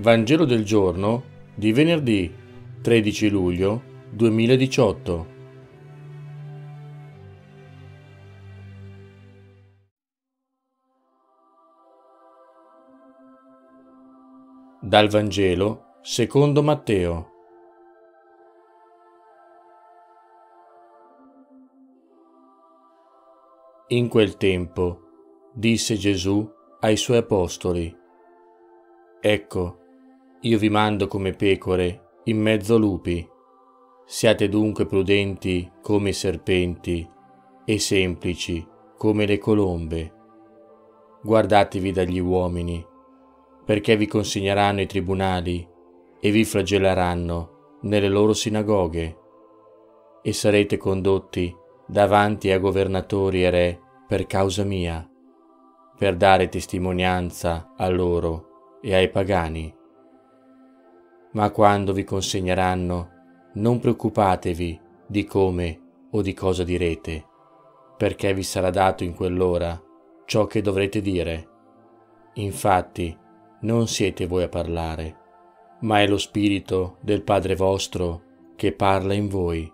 Vangelo del giorno di venerdì 13 luglio 2018. Dal Vangelo secondo Matteo. In quel tempo disse Gesù ai suoi apostoli: «Ecco, io vi mando come pecore in mezzo a lupi. Siate dunque prudenti come i serpenti e semplici come le colombe. Guardatevi dagli uomini, perché vi consegneranno i tribunali e vi flagelleranno nelle loro sinagoghe, e sarete condotti davanti a governatori e re per causa mia, per dare testimonianza a loro e ai pagani. Ma quando vi consegneranno, non preoccupatevi di come o di cosa direte, perché vi sarà dato in quell'ora ciò che dovrete dire. Infatti, non siete voi a parlare, ma è lo Spirito del Padre vostro che parla in voi.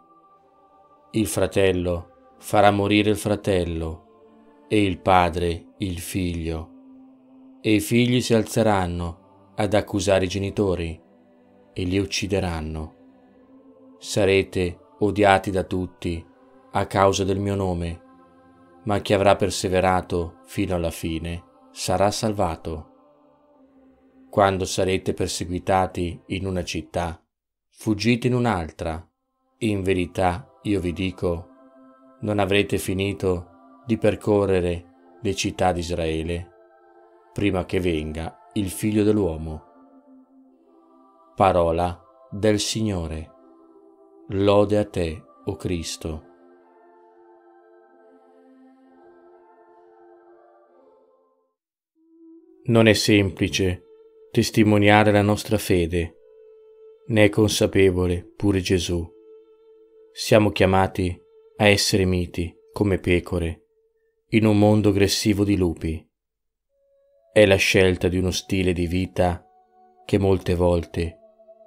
Il fratello farà morire il fratello, e il padre il figlio, e i figli si alzeranno ad accusare i genitori, e li uccideranno. Sarete odiati da tutti a causa del mio nome, ma chi avrà perseverato fino alla fine sarà salvato. Quando sarete perseguitati in una città, fuggite in un'altra. In verità io vi dico, non avrete finito di percorrere le città di Israele prima che venga il Figlio dell'uomo». Parola del Signore. Lode a te, o Cristo. Non è semplice testimoniare la nostra fede, ne è consapevole pure Gesù. Siamo chiamati a essere miti come pecore in un mondo aggressivo di lupi. È la scelta di uno stile di vita che molte volte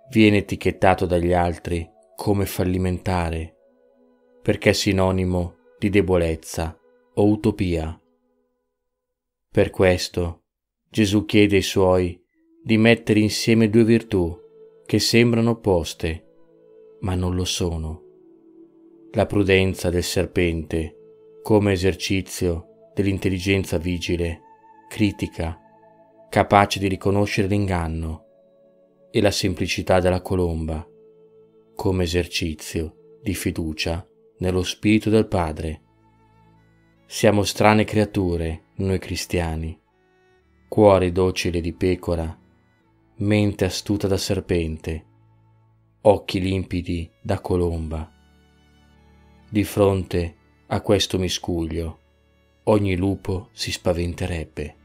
viene etichettato dagli altri come fallimentare, perché è sinonimo di debolezza o utopia. Per questo Gesù chiede ai Suoi di mettere insieme due virtù che sembrano opposte, ma non lo sono: la prudenza del serpente come esercizio dell'intelligenza vigile, critica, capace di riconoscere l'inganno, e la semplicità della colomba, come esercizio di fiducia nello Spirito del Padre. Siamo strane creature, noi cristiani: cuore docile di pecora, mente astuta da serpente, occhi limpidi da colomba. Di fronte a questo miscuglio, ogni lupo si spaventerebbe.